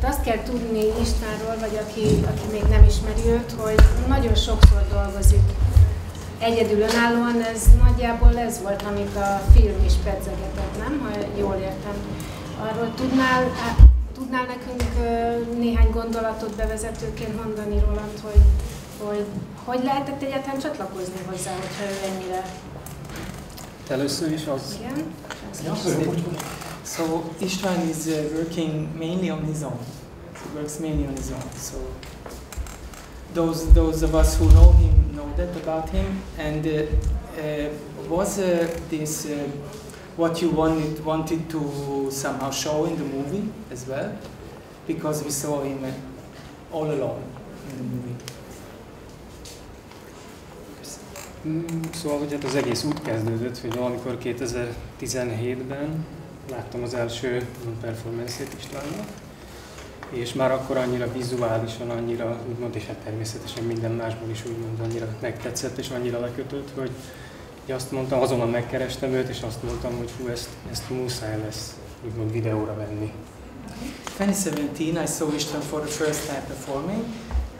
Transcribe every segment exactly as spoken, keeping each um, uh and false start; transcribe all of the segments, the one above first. Tehát azt kell tudni Istvánról, vagy aki, aki még nem ismeri őt, hogy nagyon sokszor dolgozik. Egyedül önállóan ez nagyjából ez volt, amit a film is pedzegetett, nem? Ha jól értem. Arról tudnál, á, tudnál nekünk néhány gondolatot bevezetőként mondani, Roland, hogy hogy, hogy lehetett egyáltalán csatlakozni hozzá, hogyha ő ennyire... Először is az... Igen? So István is uh, working mainly on his own. He works mainly on his own. So those those of us who know him know that about him. And uh, uh, was uh, this uh, what you wanted wanted to somehow show in the movie as well? Because we saw him uh, all alone in the movie. Mm, szóval ugye hát az egész úgy kezdődött, hogy valamikor kétezer-tizenhétben láttam az első performance-ét Istvánnak, és már akkor annyira vizuálisan, annyira, úgymond, és hát természetesen minden másból is úgymond annyira megtetszett és annyira lekötött, hogy azt mondtam, azonnal megkerestem őt, és azt mondtam, hogy hú, ezt, ezt muszáj lesz, úgymond videóra venni. twenty seventeen I saw István for the first time performing,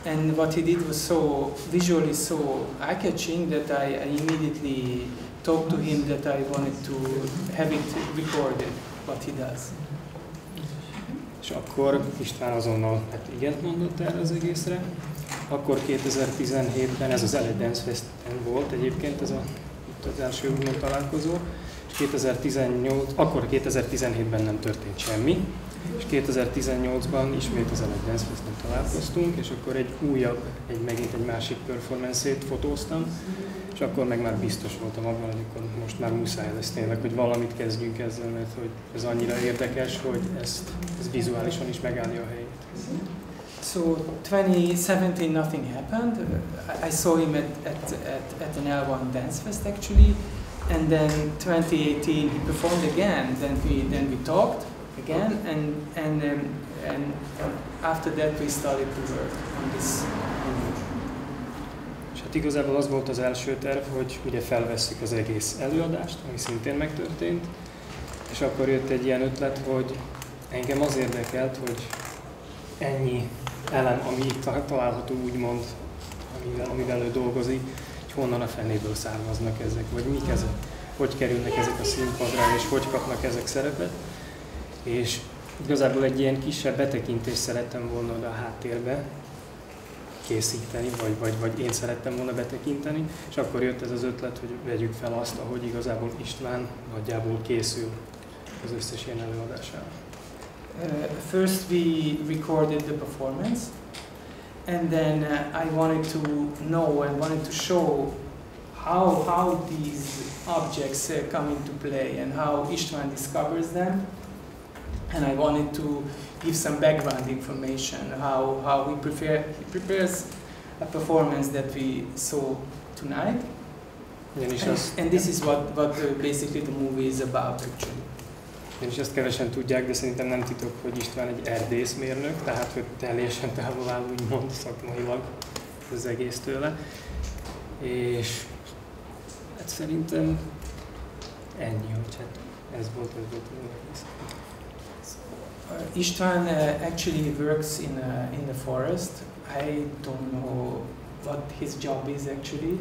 and what he did was so visually so eye-catching that I, I immediately talked to him that I wanted to have it recorded what he does. És akkor István azonnal hát igent mondott erre az egészre. Akkor kétezer-tizenhétben ez az L egy Dance Festen volt egyébként ez a, az első úgymond találkozó. És kétezer-tizennyolc, akkor kétezer-tizenhétben nem történt semmi. És kétezer-tizennyolcban ismét az L egy Dance Festen találkoztunk, és akkor egy újabb, egy megint egy másik performance-ét fotóztam, és akkor meg már biztos voltam abban, hogy most már muszáj lesz tényleg, hogy valamit kezdjünk ezzel, mert hogy ez annyira érdekes, hogy ezt, ez vizuálisan is megállja a helyét. So twenty seventeen nothing happened. I saw him at, at, at, at an L one Dance Fest actually, and then twenty eighteen he performed again, then we, then we talked. Again, and and um, and after that we started to work on this. És hát igazából az volt az első terv, hogy ugye felvesszük az egész előadást, ami szintén megtörtént, és akkor jött egy ilyen ötlet, hogy engem az érdekelt, hogy ennyi elem, ami itt található úgymond, amivel, amivel ő dolgozik, hogy honnan a fennéből származnak ezek, vagy mik ezek, hogy kerülnek ezek a színpadra, és hogy kapnak ezek szerepet. És igazából egy ilyen kisebb betekintést szerettem volna oda a háttérbe készíteni, vagy, vagy, vagy én szerettem volna betekinteni, és akkor jött ez az ötlet, hogy vegyük fel azt, ahogy igazából István nagyjából készül az összes ilyen előadására. Uh, first we recorded the performance, and then uh, I wanted to know and wanted to show how, how these objects uh, come into play and how István discovers them. And I wanted to give some background information, how, how he, prepare, he prepares a performance that we saw tonight. And, and this is what, what basically the movie is about, actually. És azt kevesen tudják, de szerintem nem titok, hogy István egy erdészmérnök, tehát hogy teljesen távol áll, úgymond szakmailag az egész tőle. És hát szerintem ennyi, hogy hát ez volt, ez volt az egész. Uh, István uh, actually works in uh, in the forest. I don't know what his job is actually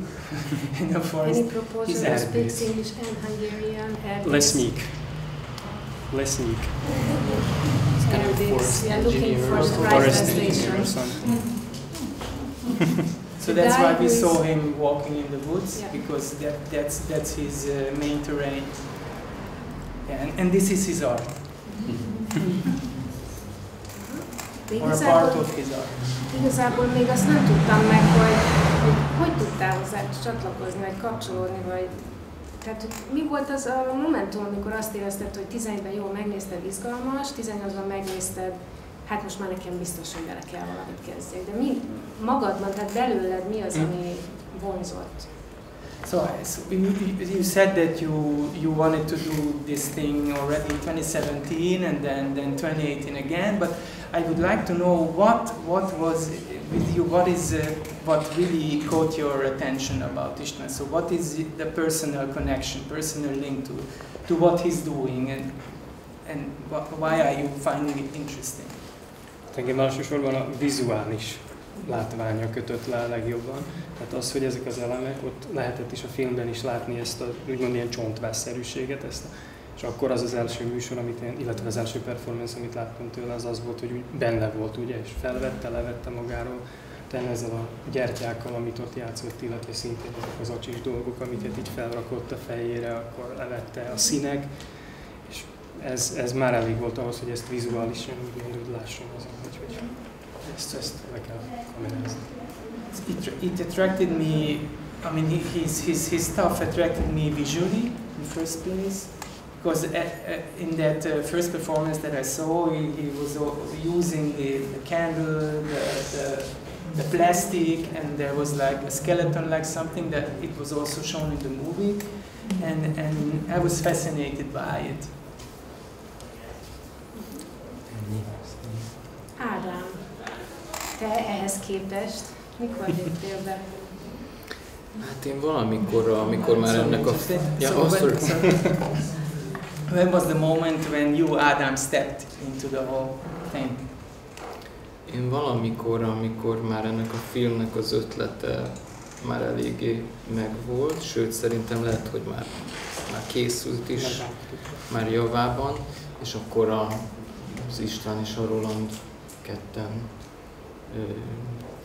in the forest. Any proposal speaks English and Hungarian. Lesník. Lesník. We are looking for forest translation. So that's why we saw him walking in the woods, yeah. Because that that's that's his uh, main terrain. Yeah, and, and this is his art. Igazából, igazából még azt nem tudtam meg, hogy hogy, hogy tudtál hozzá csatlakozni, vagy kapcsolódni, vagy... Tehát mi volt az a momentum, amikor azt érezted, hogy tizenegyben jól megnézted, izgalmas, tizennyolcban megnézted, hát most már nekem biztos, hogy vele kell valamit kezdjek. De mi magadban, tehát belőled mi az, ami vonzott? So, so you, you said that you you wanted to do this thing already in twenty seventeen and then then twenty eighteen again. But I would like to know what what was with you. What is uh, what really caught your attention about István? So what is the personal connection, personal link to to what he's doing, and and wh why are you finding it interesting? Engem elsősorban a vizuális látványa kötött le a legjobban. Tehát az, hogy ezek az elemek, ott lehetett is a filmben is látni ezt a úgymond ilyen csontvásszerűséget, ezt a, és akkor az az első műsor, amit én, illetve az első performance, amit láttam tőle, az az volt, hogy úgy benne volt, ugye, és felvette, levette magáról, tehát ezzel a gyertyákkal, amit ott játszott, illetve szintén azok az acsis dolgok, amiket így felrakott a fejére, akkor levette a színek, és ez, ez már elég volt ahhoz, hogy ezt vizuálisan úgy lássam azon, hogy, hogy ezt, ezt le kell kamerázni. It, it attracted me, I mean, his, his, his stuff attracted me visually in the first place. Because in that first performance that I saw, he, he was using the, the candle, the, the, the plastic, and there was like a skeleton, like something that it was also shown in the movie, and, and I was fascinated by it. Ádám, te ehhez képest mikor jöttél be? Hát én valamikor, amikor már ennek a... When was the moment when you, Adam, stepped into the whole thing? Én valamikor, amikor már ennek a filmnek az ötlete már eléggé megvolt, sőt szerintem lehet, hogy már, már készült is, már javában, és akkor a, az István és a Roland ketten ö,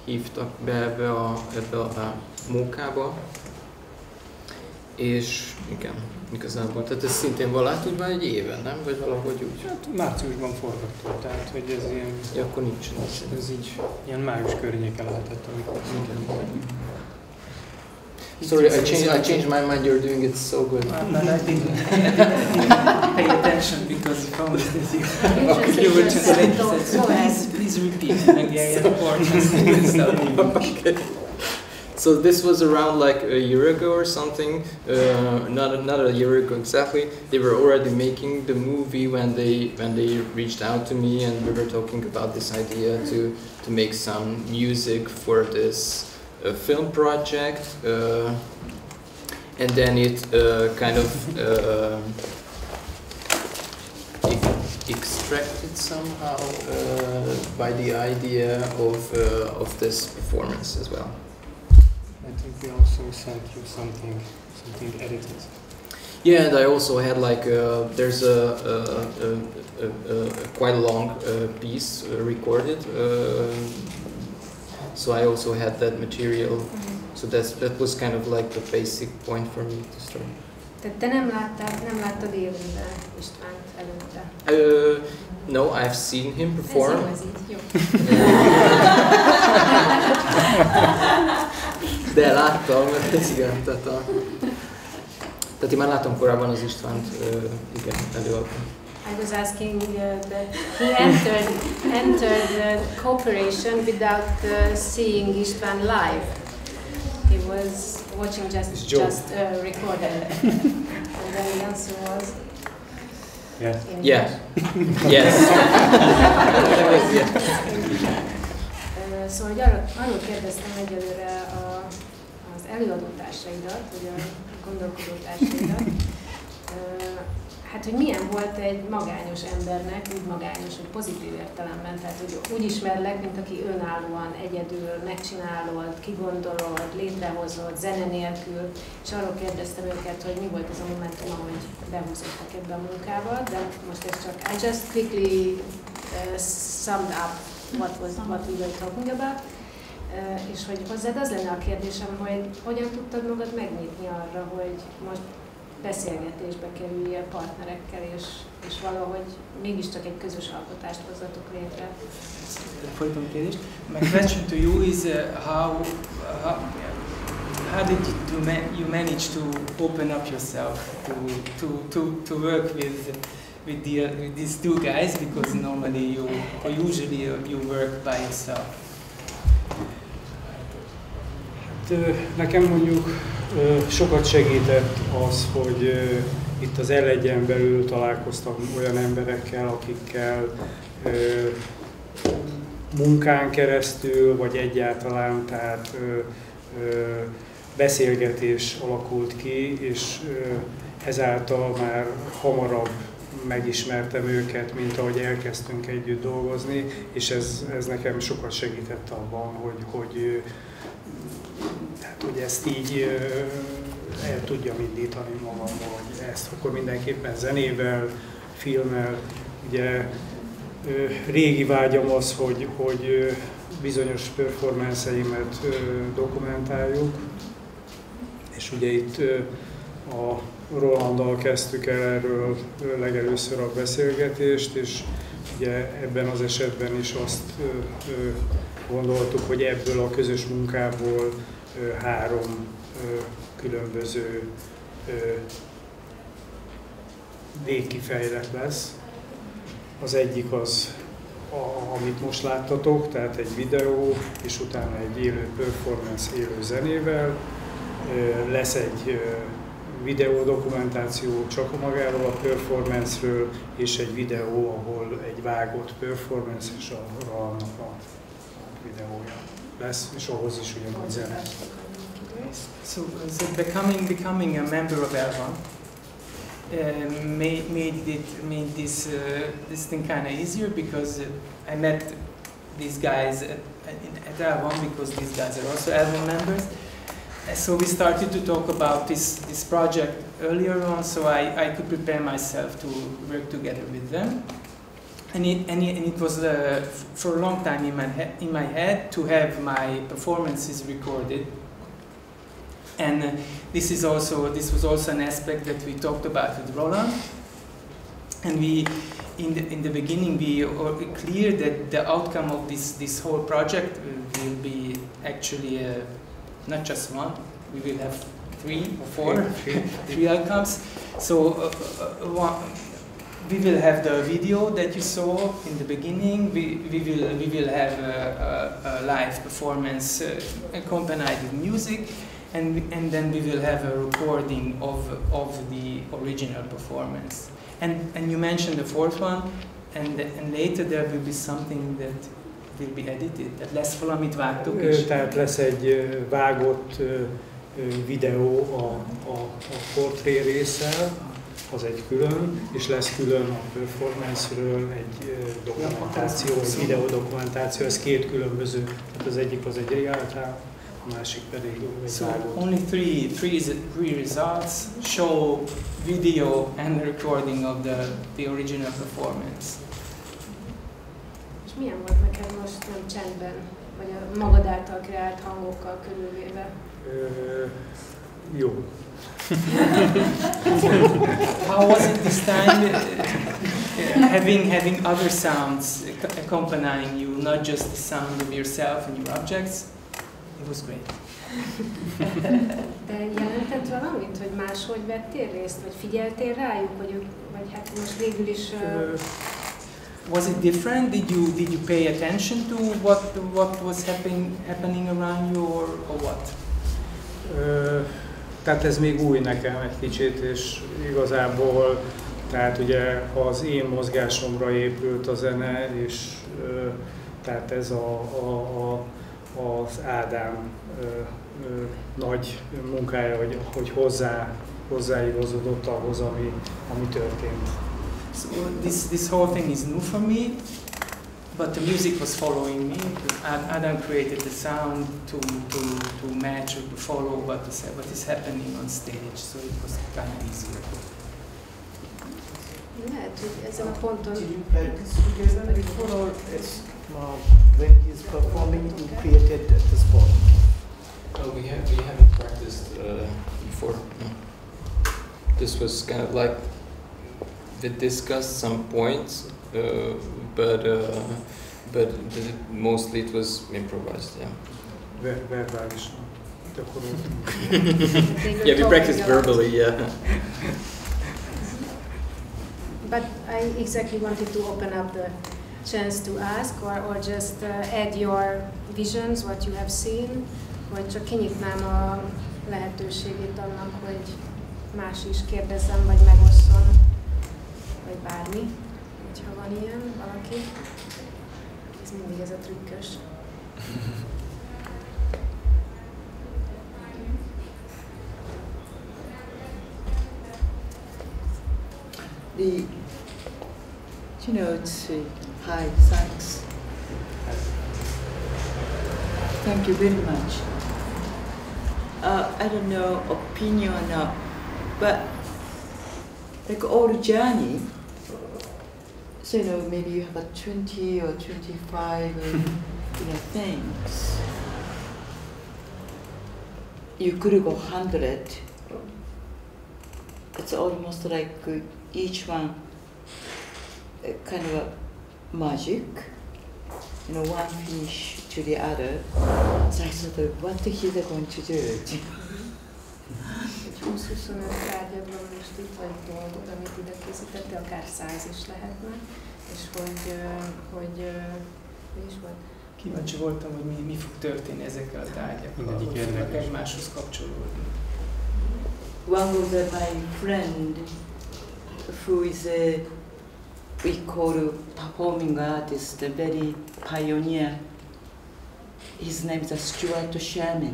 hívtak be ebbe a, ebbe a, a munkába, és igen. Igazából, tehát ez szintén valát úgy már egy éve, nem? Vagy valahogy úgy? Hát márciusban forgattuk, tehát hogy ez ilyen... Ja, akkor nincs. Ez így ilyen május környéke lehetett, amikor... Sorry, I changed, I changed my mind, you're doing it so good. No, I didn't pay attention because you promised that you were translating. So please repeat Hungarian, Portuguese, and so this was around like a year ago or something, uh, not a, not a year ago exactly. They were already making the movie when they when they reached out to me, and we were talking about this idea to to make some music for this uh, film project. Uh, and then it uh, kind of uh, extracted somehow uh, by the idea of uh, of this performance as well. I think we also sent you something, something edited. Yeah, and I also had like uh, there's a, a, a, a, a quite long uh, piece uh, recorded, uh, so I also had that material. Mm-hmm. So that's that was kind of like the basic point for me to start. Tehát te nem láttad, nem láttad élőben Istvánt előtte? No, I've seen him perform. Ez jó, ez így, jó. De láttam, ez igen, tehát a... Tehát én már láttam korábban az Istvánt, igen, előadni. I was asking uh, that he entered, entered the cooperation without uh, seeing István live. He was watching just just uh, recorded, and then the answer was yes, yeah. yes, yes. uh, szóval arra, arról kérdeztem egyelőre a, az előadótársaidat, vagy a gondolkodótársaidat, uh, hát hogy milyen volt egy magányos embernek, úgy magányos, hogy pozitív értelemben, tehát hogy úgy ismerlek, mint aki önállóan, egyedül megcsinálod, kigondolod, létrehozod, zene nélkül, és arról kérdeztem őket, hogy mi volt az a momentum, ahogy behúzottak ebbe a munkába, de most ez csak I just quickly uh, summed up what, was, what we were talking about, uh, és hogy hozzád az lenne a kérdésem, hogy hogyan tudtad magad megnyitni arra, hogy most beszélgetésbe kerüljél partnerekkel, és, és valahogy mégiscsak egy közös alkotást hozzatok létre. Folyton kérdés. My question to you is uh, how, how, how did you, you manage to open up yourself to, to, to, to work with, with, the, with these two guys, because normally you, or usually you work by yourself. Nekem mondjuk sokat segített az, hogy itt az el egyen belül találkoztam olyan emberekkel, akikkel munkán keresztül, vagy egyáltalán, tehát beszélgetés alakult ki, és ezáltal már hamarabb megismertem őket, mint ahogy elkezdtünk együtt dolgozni, és ez, ez nekem sokat segített abban, hogy, hogy, tehát, hogy ezt így el tudjam indítani magamból, hogy ezt akkor mindenképpen zenével, filmmel, ugye régi vágyam az, hogy, hogy bizonyos performanszeimet dokumentáljuk, és ugye itt a Rolanddal kezdtük el erről legelőször a beszélgetést, és ugye ebben az esetben is azt gondoltuk, hogy ebből a közös munkából három különböző végkifejlet lesz. Az egyik az, a, amit most láttatok, tehát egy videó, és utána egy élő performance élő zenével. Lesz egy videódokumentáció csak magáról a performance-ről, és egy videó, ahol egy vágott performance és a Rolandnak a videója lesz, és ahhoz is ugyanúgy zene. So, so becoming, becoming a member of L one Uh, made, made it made this uh, this thing kind of easier, because uh, I met these guys at, at L one, because these guys are also L one members. Uh, so we started to talk about this this project earlier on, so I, I could prepare myself to work together with them. And it and it, and it was uh, for a long time in my in my head to have my performances recorded. And uh, this is also this was also an aspect that we talked about with Roland. And we, in the in the beginning, we were clear that the outcome of this this whole project will be actually uh, not just one. We will have three or four, three, three outcomes. So uh, uh, one, we will have the video that you saw in the beginning. We we will we will have a, a, a live performance uh, accompanied with music. And, and then we will have a recording of, of the original performance. And, and you mentioned the fourth one, and, and later there will be something that will be edited. That lesz valamit vágtuk is. Tehát lesz egy vágott videó a, a, a portré résszel, az egy külön, és lesz külön a performance-ről egy dokumentáció, egy videodokumentáció, ez két különböző, tehát az egyik az egy reáltál, so only three, three, three results: show, video, and the recording of the the original performance. És milyen volt neked most csendben, vagy a magad által kreált hangokkal körülvéve? Jó. How was it this time? Having having other sounds accompanying you, not just the sound of yourself and your objects. It was great. De jelentett valamit, hogy máshogy vettél részt, vagy figyeltél rájuk, vagy, vagy hát most végül is... Uh... Was it different? Did you, did you pay attention to what, what was happening, happening around you, or, or what? Uh, tehát ez még új nekem egy kicsit, és igazából, tehát ugye az én mozgásomra épült a zene, és uh, tehát ez a, a, a az Ádám ö, ö, nagy munkája, hogy, hogy hozzá, hozzáigazodott ahhoz, ami, ami történt. So this, this whole thing is new for me, but the music was following me. Ádám created the sound to, to, to match or to follow what is, what is happening on stage, so it was kind of easier. Lehet, hogy ezen a ponton... Did you practice together before, or now, when he is performing, he created at the spot? Oh, we have we haven't practiced uh, before. This was kind of like we discussed some points, uh, but uh, but mostly it was improvised. Yeah. Ver verbalish. Yeah, we practiced verbally. Yeah. But I exactly wanted to open up the chance to ask, or, or just uh, add your visions, what you have seen, vagy csak kinyitnám a lehetőségét annak, hogy más is kérdezzem, vagy megosszon, vagy bármi, hogyha van ilyen valaki. Ez mindig ez a trükkös. The you know, it's uh, hi, thanks. Thank you very much. Uh, I don't know, opinion or not, but like all journey, so you know, maybe you have a twenty or twenty-five or, you know, things. You could go hundred. It's almost like each one kind of a magic, you know, one finish to the other. So I thought, what the hell they're going to do? húsz-huszonöt tárgyabban most itt vagy dolgod, amit ide készítettél, akár száz is lehetne, és hogy, hogy mi is volt? Kíváncsi voltam, hogy mi, mi fog történni ezekkel a tárgyakkal, hogy fognak egymáshoz kapcsolódni. One of the, my friend, who is a, we call a performing artist, a very pioneer, his name is Stuart Sherman.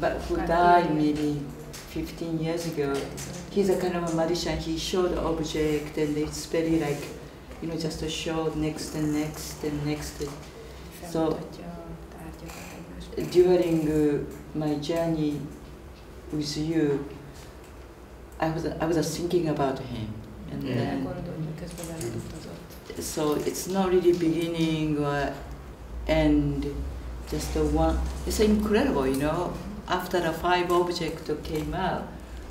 But who died maybe fifteen years ago. He's a kind of a magician. He showed object and it's very like, you know, just a short next and next and next. So during uh, my journey with you, I was I was thinking about him, and yeah. then so it's not really beginning or end. Just the one, it's incredible, you know. After the five objects came out,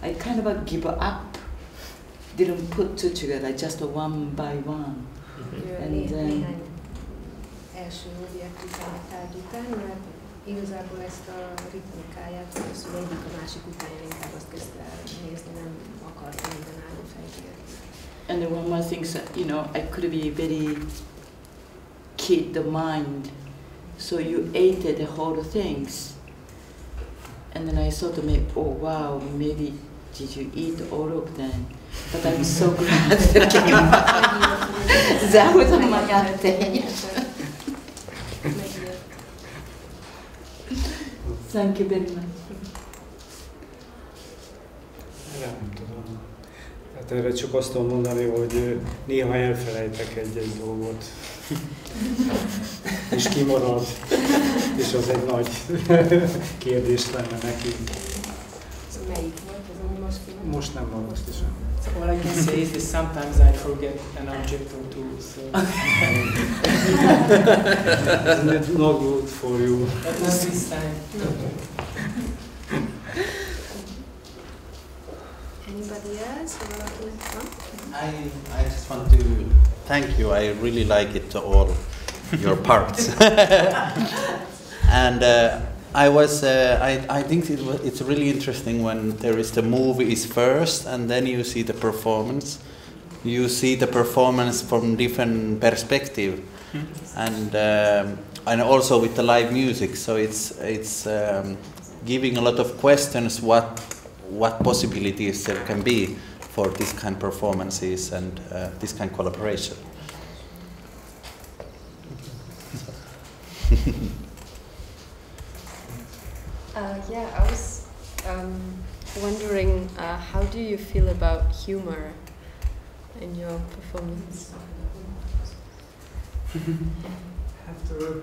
I kind of uh, give up. Didn't put two together, just one by one. Mm-hmm. And then. Első objekt után a tárgy után, mert igazából ezt a ritmikáját, az egyik a másik után inkább azt kezdte nézni, nem akartam mindenálló fejtélni. And the one more thing, you know, I could be very kid the mind. So you ate the whole things, and then I thought to me, oh wow, maybe did you eat all of them? But I'm so glad that came out. That was my attention. Thank you very much. Nem tudom. Hát erre csak azt tudom mondani, hogy néha elfelejtek egy-egy dolgot. És kimarad, és az egy nagy kérdés lenne nekünk. Melyik volt az a most film? Most nem van, most is nem. All I can say is that sometimes I forget an object or two, so... That's not good for you. But not this time. Anybody else? I, I just want to thank you. I really like it, all your parts. And uh, I was, uh, I, I think it was, it's really interesting when there is the movie is first and then you see the performance. You see the performance from different perspective. And, um, and also with the live music. So it's, it's um, giving a lot of questions what, what possibilities there can be for this kind of performances and uh, this kind of collaboration. uh, yeah, I was um, wondering, uh, how do you feel about humor in your performance? After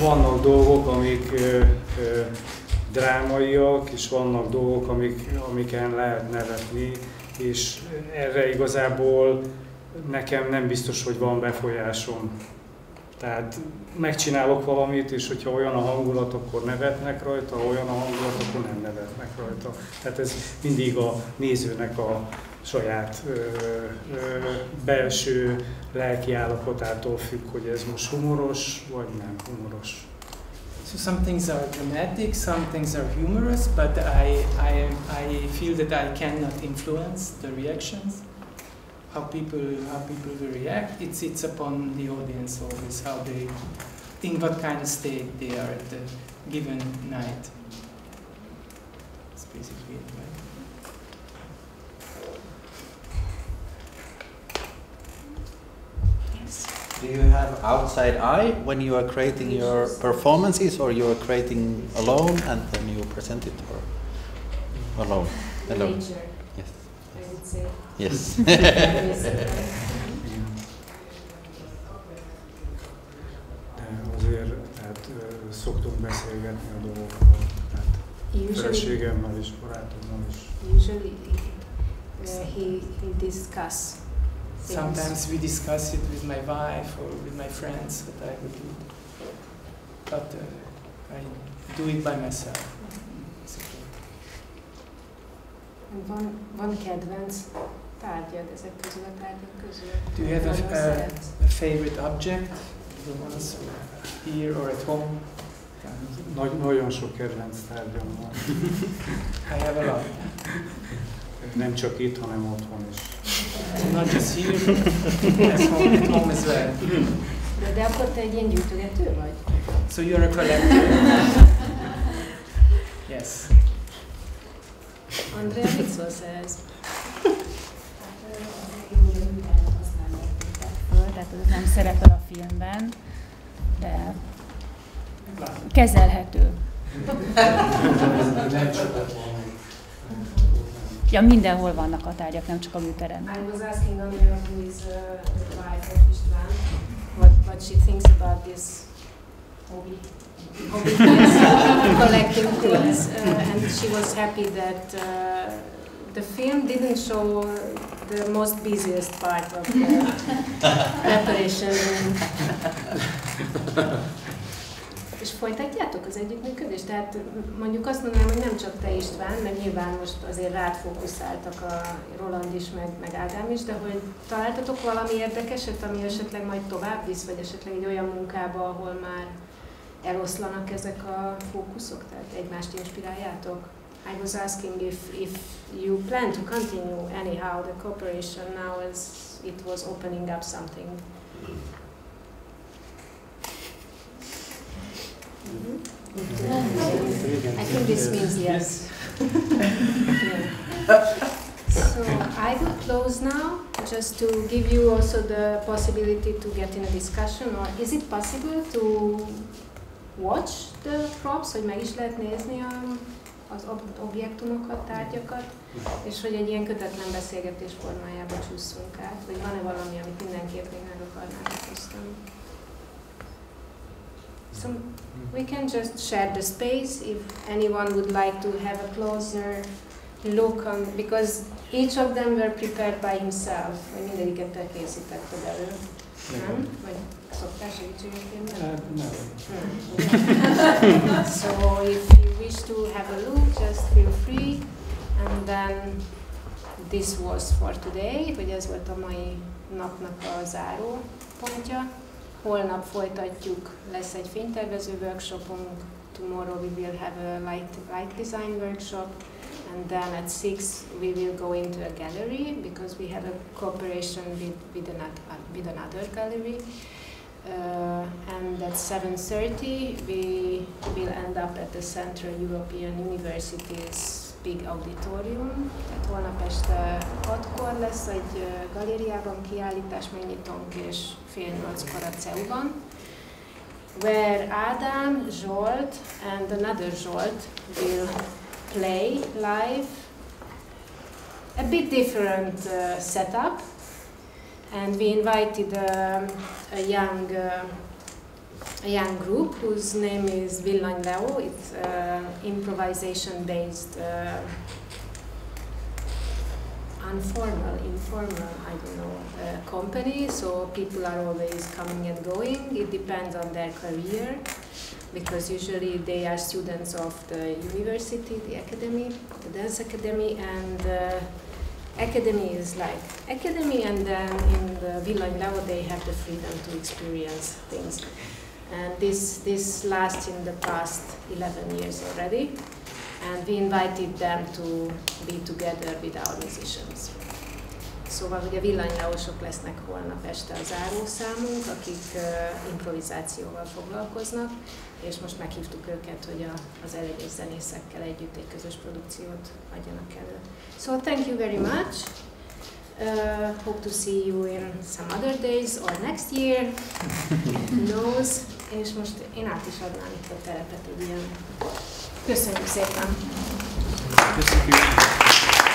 vannak dolgok, amik uh, uh, drámaiak, és vannak dolgok, amik, amiken lehet nevetni, és erre igazából nekem nem biztos, hogy van befolyásom. Tehát megcsinálok valamit, és hogyha olyan a hangulat, akkor nevetnek rajta, ha olyan a hangulat, akkor nem nevetnek rajta. Tehát ez mindig a nézőnek a saját ö, ö, belső lelki állapotától függ, hogy ez most humoros, vagy nem humoros. So some things are dramatic, some things are humorous, but I, I, I feel that I cannot influence the reactions, how people, how people will react. It sits upon the audience always, how they think, what kind of state they are at the given night. That's basically it, right? Yes. Do you have outside eye when you are creating your performances, or you are creating alone and then you present it, or alone? Alone. Yes. I would say. Yes. Szoktunk beszélgetni a dolgokról, tehát feleségemmel is, barátommal is. Usually uh, he, he discuss things. Sometimes we discuss it with my wife or with my friends that I would do. But uh, I do it by myself. Mm-hmm. Van, van kedvenc tárgyad ezek közül a tárgyak közül? Do you have a, a, a favorite object? The ones here or at home? Nagy, nagyon sok kedvenc tárgyam van. I have a lot. Nem csak itt, hanem otthon is. Not just here, but at home, at home as well. De, de akkor te egy ilyen gyűjtögető vagy? So you're a collector. Yes. Andrea, mit szólsz ehhez? Tehát az nem szerepel a filmben, de kezelhető. Ja, mindenhol vannak a tárgyak, nem csak a műterem. I was asking Andrea, who is the wife of István, what, what she thinks about this hobby, hobby things, collecting things, uh, and she was happy that uh, the film didn't show the most busiest part of the preparation. És folytatjátok az együttműködést? Tehát mondjuk azt mondanám, hogy nem csak te, István, mert nyilván most azért rád fókuszáltak a Roland is, meg, meg Ádám is, de hogy találtatok valami érdekeset, ami esetleg majd tovább visz, vagy esetleg egy olyan munkába, ahol már eloszlanak ezek a fókuszok, tehát egymást inspiráljátok? I was asking if, if you plan to continue anyhow the cooperation now as it was opening up something. Mm-hmm. Mm-hmm. I think this means yes. Yeah. So I will close now, just to give you also the possibility to get in a discussion, or is it possible to watch the props, hogy meg is lehet nézni a az objektumokat, tárgyakat, és hogy egy ilyen kötetlen beszélgetés formájába csúszunk át, vagy van-e valami, amit mindenképp még meg akarnánk osztani. So we can just share the space if anyone would like to have a closer look on, because each of them were prepared by himself, vagy mindegyiket te készítetted elő. Nem? Vagy szoktál segítségével? Nem. So if you wish to have a look, just feel free. And then this was for today, hogy ez volt a mai napnak a záró pontja. Holnap folytatjuk, lesz egy fénytervező workshopunk. Tomorrow we will have a light, light design workshop. And then at six we will go into a gallery because we have a cooperation with, with, an, with another gallery. Uh, and at seven thirty we will end up at the Central European Universities big auditorium. Tehát holnap este hatkor lesz egy galériában kiállítás, megnyitunk, és fél nyolckor a cé e u-ban. Where Ádám, Zsolt and another Zsolt will play live, a bit different uh, setup, and we invited uh, a young uh, a young group whose name is Villain Leo. It's uh, improvisation based, uh, informal, informal, I don't know, uh, company. So people are always coming and going. It depends on their career, because usually they are students of the university, the academy, the dance academy, and uh, academy is like academy, and then in the Villain Leo they have the freedom to experience things. And this, this lasts in the past eleven years already, and we invited them to be together with our musicians. Szóval ugye villanylaosok lesznek holnap este a zárószámunk, akik uh, improvizációval foglalkoznak, és most meghívtuk őket, hogy a, az előadó zenészekkel együtt egy közös produkciót adjanak elő. So thank you very much. Uh, hope to see you in some other days or next year. Who knows? És most én át is adnám itt a terepet, ugye. Köszönjük szépen! Köszönjük!